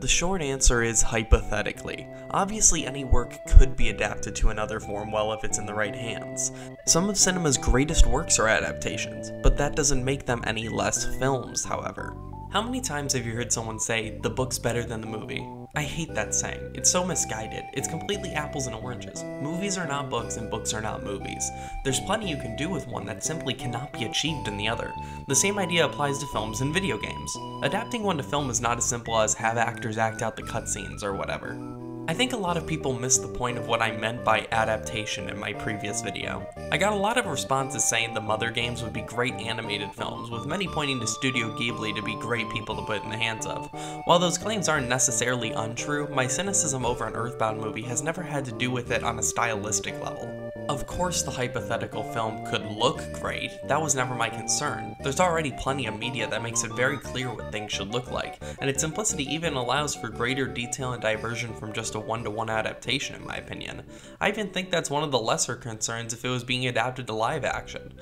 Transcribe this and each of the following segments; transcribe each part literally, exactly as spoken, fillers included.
The short answer is hypothetically. Obviously, any work could be adapted to another form well if it's in the right hands. Some of cinema's greatest works are adaptations, but that doesn't make them any less films, however. How many times have you heard someone say, the book's better than the movie? I hate that saying. It's so misguided. It's completely apples and oranges. Movies are not books and books are not movies. There's plenty you can do with one that simply cannot be achieved in the other. The same idea applies to films and video games. Adapting one to film is not as simple as have actors act out the cutscenes or whatever. I think a lot of people missed the point of what I meant by adaptation in my previous video. I got a lot of responses saying the Mother games would be great animated films, with many pointing to Studio Ghibli to be great people to put in the hands of. While those claims aren't necessarily untrue, my cynicism over an Earthbound movie has never had to do with it on a stylistic level. Of course the hypothetical film could look great, that was never my concern. There's already plenty of media that makes it very clear what things should look like, and its simplicity even allows for greater detail and diversion from just a one-to-one adaptation in my opinion. I even think that's one of the lesser concerns if it was being adapted to live action.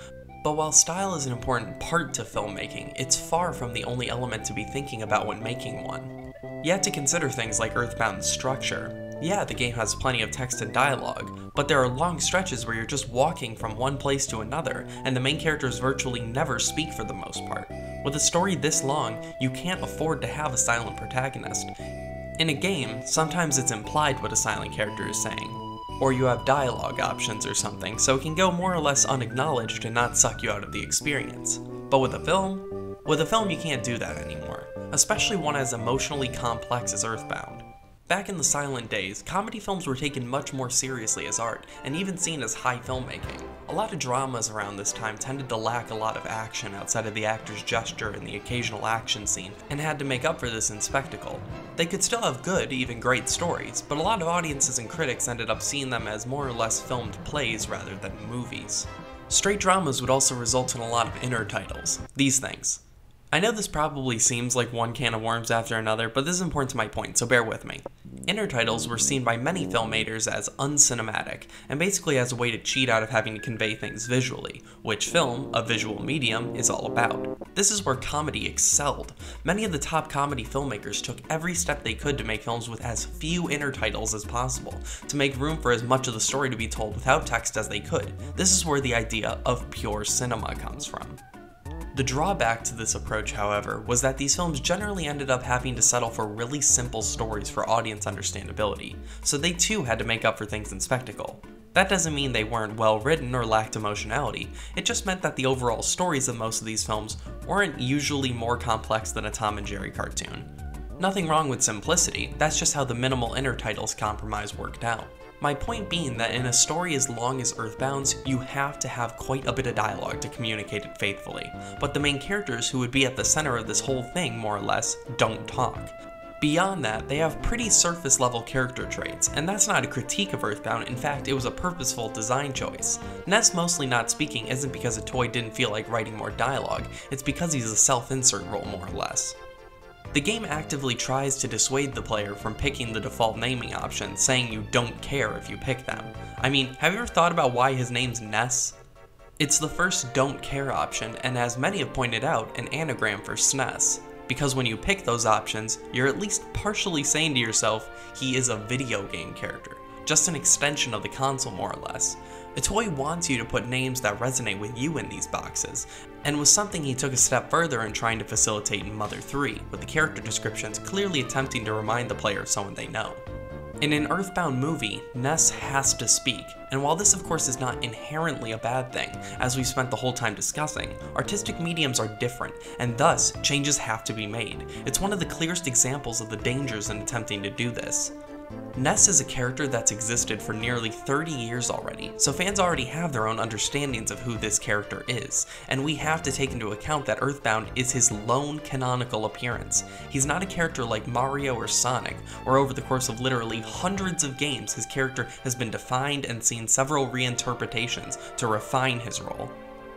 But while style is an important part to filmmaking, it's far from the only element to be thinking about when making one. You have to consider things like Earthbound's structure. Yeah, the game has plenty of text and dialogue, but there are long stretches where you're just walking from one place to another, and the main characters virtually never speak for the most part. With a story this long, you can't afford to have a silent protagonist. In a game, sometimes it's implied what a silent character is saying, or you have dialogue options or something, so it can go more or less unacknowledged and not suck you out of the experience. But with a film, with a film you can't do that anymore, especially one as emotionally complex as Earthbound. Back in the silent days, comedy films were taken much more seriously as art, and even seen as high filmmaking. A lot of dramas around this time tended to lack a lot of action outside of the actor's gesture and the occasional action scene, and had to make up for this in spectacle. They could still have good, even great stories, but a lot of audiences and critics ended up seeing them as more or less filmed plays rather than movies. Straight dramas would also result in a lot of inner titles. These things. I know this probably seems like one can of worms after another, but this is important to my point, so bear with me. Inner titles were seen by many filmmakers as uncinematic, and basically as a way to cheat out of having to convey things visually, which film, a visual medium, is all about. This is where comedy excelled. Many of the top comedy filmmakers took every step they could to make films with as few inner titles as possible, to make room for as much of the story to be told without text as they could. This is where the idea of pure cinema comes from. The drawback to this approach, however, was that these films generally ended up having to settle for really simple stories for audience understandability, so they too had to make up for things in spectacle. That doesn't mean they weren't well written or lacked emotionality, it just meant that the overall stories of most of these films weren't usually more complex than a Tom and Jerry cartoon. Nothing wrong with simplicity, that's just how the minimal inner titles compromise worked out. My point being that in a story as long as Earthbound's, you have to have quite a bit of dialogue to communicate it faithfully, but the main characters who would be at the center of this whole thing, more or less, don't talk. Beyond that, they have pretty surface level character traits, and that's not a critique of Earthbound, in fact it was a purposeful design choice. Ness mostly not speaking isn't because a toy didn't feel like writing more dialogue, it's because he's a self-insert role more or less. The game actively tries to dissuade the player from picking the default naming option, saying you don't care if you pick them. I mean, have you ever thought about why his name's Ness? It's the first don't care option, and as many have pointed out, an anagram for S N E S. Because when you pick those options, you're at least partially saying to yourself, he is a video game character. Just an extension of the console more or less. A toy wants you to put names that resonate with you in these boxes, and was something he took a step further in trying to facilitate in Mother three, with the character descriptions clearly attempting to remind the player of someone they know. In an Earthbound movie, Ness has to speak, and while this of course is not inherently a bad thing, as we've spent the whole time discussing, artistic mediums are different, and thus changes have to be made. It's one of the clearest examples of the dangers in attempting to do this. Ness is a character that's existed for nearly thirty years already, so fans already have their own understandings of who this character is, and we have to take into account that Earthbound is his lone canonical appearance. He's not a character like Mario or Sonic, where over the course of literally hundreds of games his character has been defined and seen several reinterpretations to refine his role.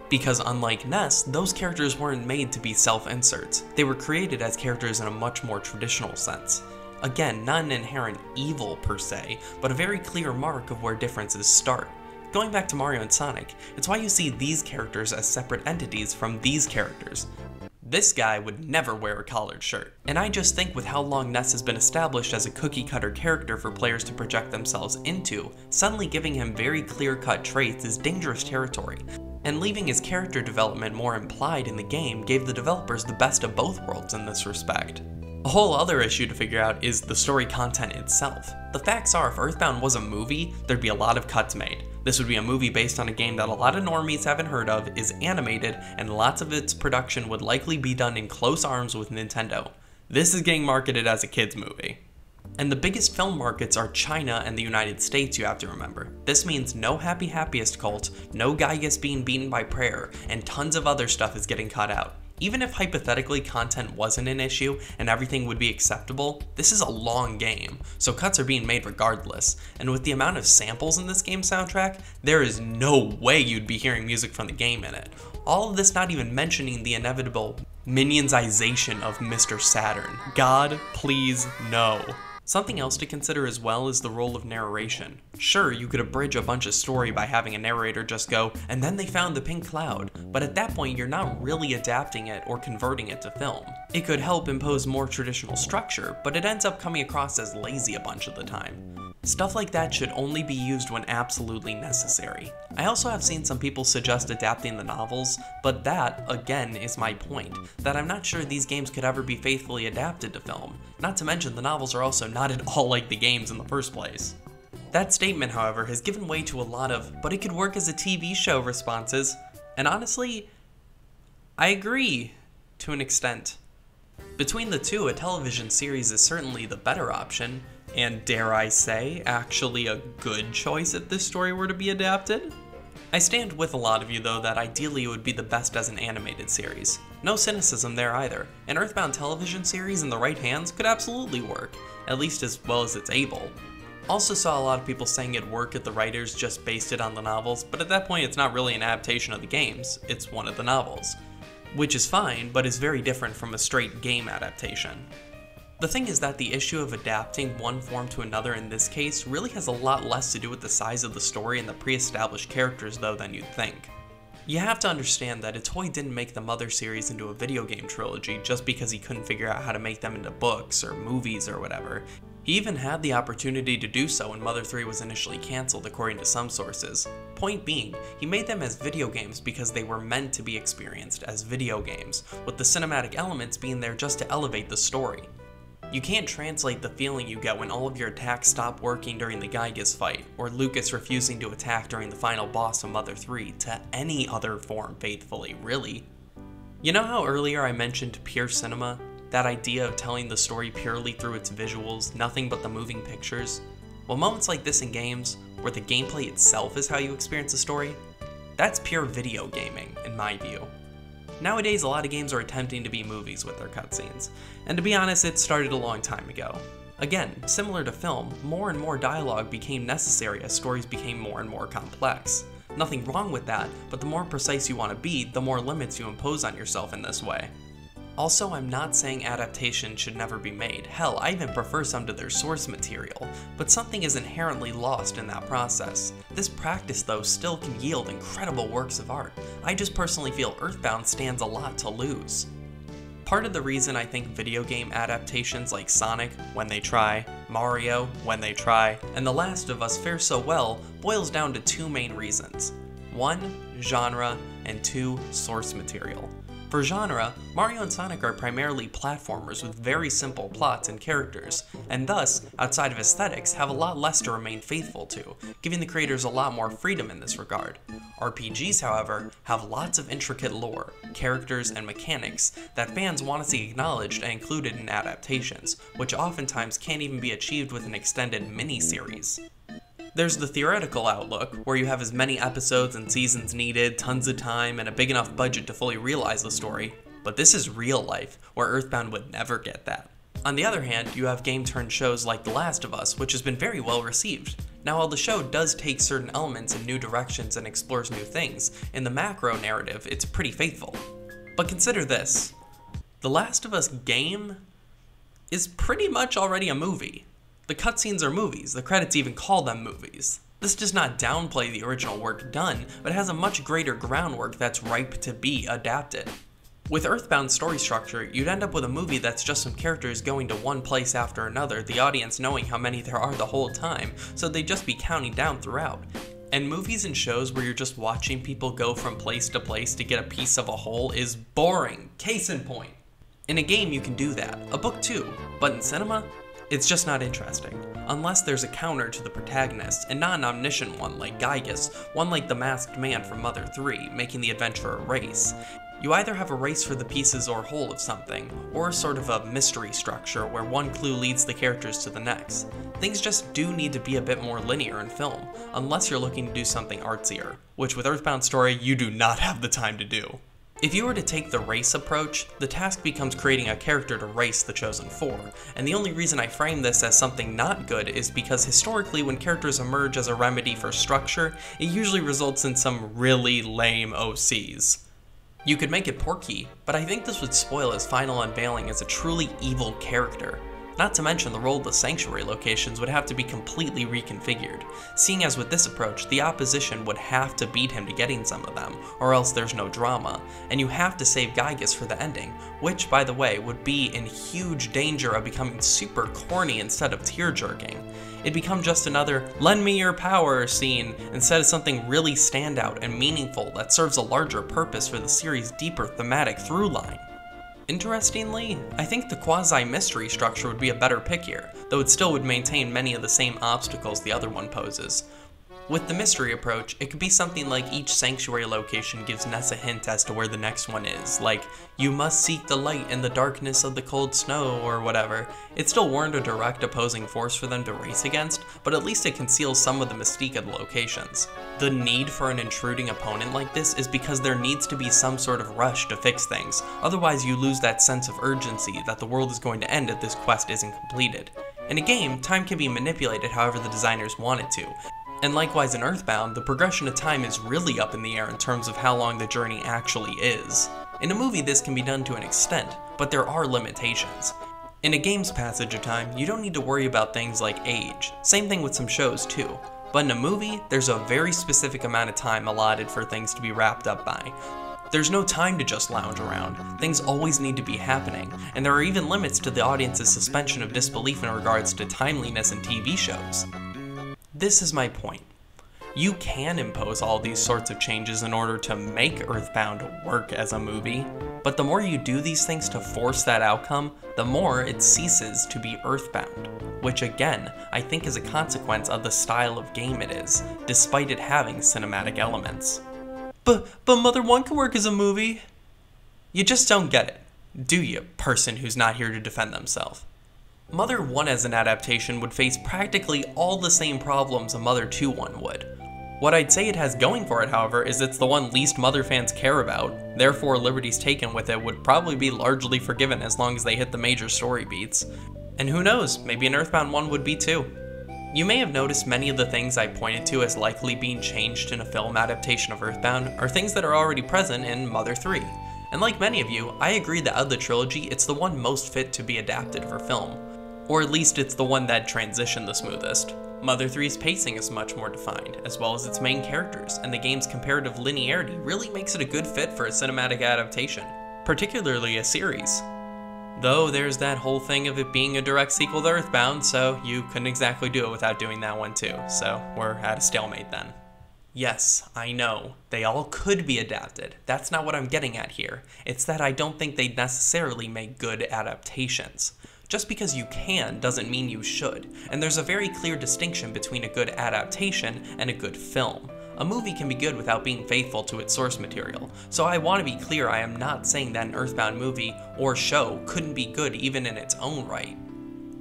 Because unlike Ness, those characters weren't made to be self-inserts, they were created as characters in a much more traditional sense. Again, not an inherent evil per se, but a very clear mark of where differences start. Going back to Mario and Sonic, it's why you see these characters as separate entities from these characters. This guy would never wear a collared shirt. And I just think with how long Ness has been established as a cookie-cutter character for players to project themselves into, suddenly giving him very clear-cut traits is dangerous territory. And leaving his character development more implied in the game gave the developers the best of both worlds in this respect. A whole other issue to figure out is the story content itself. The facts are, if Earthbound was a movie, there'd be a lot of cuts made. This would be a movie based on a game that a lot of normies haven't heard of, is animated, and lots of its production would likely be done in close arms with Nintendo. This is getting marketed as a kids movie. And the biggest film markets are China and the United States, you have to remember. This means no Happy Happiest Cult, no Giygas being beaten by prayer, and tons of other stuff is getting cut out. Even if hypothetically content wasn't an issue and everything would be acceptable, this is a long game, so cuts are being made regardless. And with the amount of samples in this game's soundtrack, there is no way you'd be hearing music from the game in it. All of this not even mentioning the inevitable Minionsization of Mister Saturn. God, please, no. Something else to consider as well is the role of narration. Sure, you could abridge a bunch of story by having a narrator just go, and then they found the pink cloud, but at that point you're not really adapting it or converting it to film. It could help impose more traditional structure, but it ends up coming across as lazy a bunch of the time. Stuff like that should only be used when absolutely necessary. I also have seen some people suggest adapting the novels, but that, again, is my point, that I'm not sure these games could ever be faithfully adapted to film. Not to mention, the novels are also not at all like the games in the first place. That statement, however, has given way to a lot of, but it could work as a T V show responses, and honestly, I agree to an extent. Between the two, a television series is certainly the better option, and dare I say, actually a good choice if this story were to be adapted. I stand with a lot of you though that ideally it would be the best as an animated series. No cynicism there either. An Earthbound television series in the right hands could absolutely work, at least as well as it's able. Also saw a lot of people saying it'd work if the writers just based it on the novels, but at that point it's not really an adaptation of the games, it's one of the novels. Which is fine, but is very different from a straight game adaptation. The thing is that the issue of adapting one form to another in this case really has a lot less to do with the size of the story and the pre-established characters though than you'd think. You have to understand that Itoy didn't make the Mother series into a video game trilogy just because he couldn't figure out how to make them into books or movies or whatever. He even had the opportunity to do so when Mother three was initially cancelled according to some sources. Point being, he made them as video games because they were meant to be experienced as video games, with the cinematic elements being there just to elevate the story. You can't translate the feeling you get when all of your attacks stop working during the Giygas fight, or Lucas refusing to attack during the final boss of Mother three, to any other form faithfully, really. You know how earlier I mentioned pure cinema? That idea of telling the story purely through its visuals, nothing but the moving pictures? Well, moments like this in games, where the gameplay itself is how you experience a story, that's pure video gaming, in my view. Nowadays, a lot of games are attempting to be movies with their cutscenes, and to be honest, it started a long time ago. Again, similar to film, more and more dialogue became necessary as stories became more and more complex. Nothing wrong with that, but the more precise you want to be, the more limits you impose on yourself in this way. Also, I'm not saying adaptations should never be made, hell, I even prefer some to their source material, but something is inherently lost in that process. This practice, though, still can yield incredible works of art. I just personally feel Earthbound stands a lot to lose. Part of the reason I think video game adaptations like Sonic, when they try, Mario, when they try, and The Last of Us fare so well boils down to two main reasons. One, genre, and two, source material. For genre, Mario and Sonic are primarily platformers with very simple plots and characters, and thus, outside of aesthetics, have a lot less to remain faithful to, giving the creators a lot more freedom in this regard. R P Gs, however, have lots of intricate lore, characters, and mechanics that fans want to see acknowledged and included in adaptations, which oftentimes can't even be achieved with an extended mini-series. There's the theoretical outlook, where you have as many episodes and seasons needed, tons of time, and a big enough budget to fully realize the story, but this is real life, where Earthbound would never get that. On the other hand, you have game-turned shows like The Last of Us, which has been very well received. Now while the show does take certain elements in new directions and explores new things, in the macro narrative, it's pretty faithful. But consider this, The Last of Us game is pretty much already a movie. The cutscenes are movies, the credits even call them movies. This does not downplay the original work done, but has a much greater groundwork that's ripe to be adapted. With Earthbound's story structure, you'd end up with a movie that's just some characters going to one place after another, the audience knowing how many there are the whole time, so they'd just be counting down throughout. And movies and shows where you're just watching people go from place to place to get a piece of a whole is boring. Case in point. In a game you can do that, a book too, but in cinema, it's just not interesting. Unless there's a counter to the protagonist, and not an omniscient one like Giygas, one like the masked man from Mother three, making the adventure a race. You either have a race for the pieces or whole of something, or sort of a mystery structure where one clue leads the characters to the next. Things just do need to be a bit more linear in film, unless you're looking to do something artsier, which with Earthbound Story you do not have the time to do. If you were to take the race approach, the task becomes creating a character to race the chosen four, and the only reason I frame this as something not good is because historically when characters emerge as a remedy for structure, it usually results in some really lame O Cs. You could make it Porky, but I think this would spoil his final unveiling as a truly evil character. Not to mention the role of the sanctuary locations would have to be completely reconfigured, seeing as with this approach, the opposition would have to beat him to getting some of them, or else there's no drama, and you have to save Giygas for the ending, which, by the way, would be in huge danger of becoming super corny instead of tear-jerking. It'd become just another lend me your power scene instead of something really standout and meaningful that serves a larger purpose for the series' deeper thematic through line. Interestingly, I think the quasi-mystery structure would be a better pick here, though it still would maintain many of the same obstacles the other one poses. With the mystery approach, it could be something like each sanctuary location gives Ness a hint as to where the next one is, like, you must seek the light in the darkness of the cold snow, or whatever. It still warn't a direct opposing force for them to race against, but at least it conceals some of the mystique of the locations. The need for an intruding opponent like this is because there needs to be some sort of rush to fix things, otherwise you lose that sense of urgency that the world is going to end if this quest isn't completed. In a game, time can be manipulated however the designers want it to. And likewise in Earthbound, the progression of time is really up in the air in terms of how long the journey actually is. In a movie this can be done to an extent, but there are limitations. In a game's passage of time, you don't need to worry about things like age, same thing with some shows too. But in a movie, there's a very specific amount of time allotted for things to be wrapped up by. There's no time to just lounge around, things always need to be happening, and there are even limits to the audience's suspension of disbelief in regards to timeliness in T V shows. This is my point. You can impose all these sorts of changes in order to make Earthbound work as a movie, but the more you do these things to force that outcome, the more it ceases to be Earthbound, which again, I think is a consequence of the style of game it is, despite it having cinematic elements. But, but Mother one can work as a movie. You just don't get it, do you, person who's not here to defend themselves? Mother one as an adaptation would face practically all the same problems a Mother two one would. What I'd say it has going for it, however, is it's the one least Mother fans care about, therefore liberties taken with it would probably be largely forgiven as long as they hit the major story beats. And who knows, maybe an Earthbound one would be too. You may have noticed many of the things I pointed to as likely being changed in a film adaptation of Earthbound are things that are already present in Mother three. And like many of you, I agree that of the trilogy, it's the one most fit to be adapted for film. Or at least it's the one that transitioned the smoothest. Mother three's pacing is much more defined, as well as its main characters, and the game's comparative linearity really makes it a good fit for a cinematic adaptation, particularly a series. Though there's that whole thing of it being a direct sequel to Earthbound, so you couldn't exactly do it without doing that one too, so we're at a stalemate then. Yes, I know, they all could be adapted. That's not what I'm getting at here. It's that I don't think they'd necessarily make good adaptations. Just because you can doesn't mean you should, and there's a very clear distinction between a good adaptation and a good film. A movie can be good without being faithful to its source material, so I want to be clear I am not saying that an Earthbound movie or show couldn't be good even in its own right.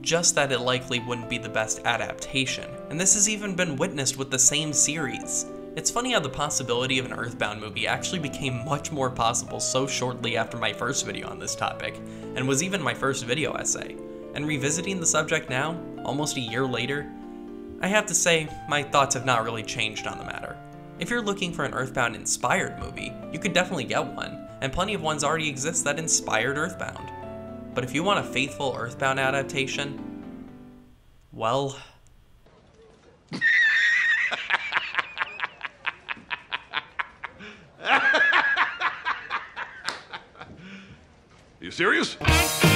Just that it likely wouldn't be the best adaptation, and this has even been witnessed with the same series. It's funny how the possibility of an Earthbound movie actually became much more possible so shortly after my first video on this topic, and was even my first video essay. And revisiting the subject now, almost a year later, I have to say my thoughts have not really changed on the matter. If you're looking for an Earthbound-inspired movie, you could definitely get one, and plenty of ones already exist that inspired Earthbound. But if you want a faithful Earthbound adaptation, well... serious?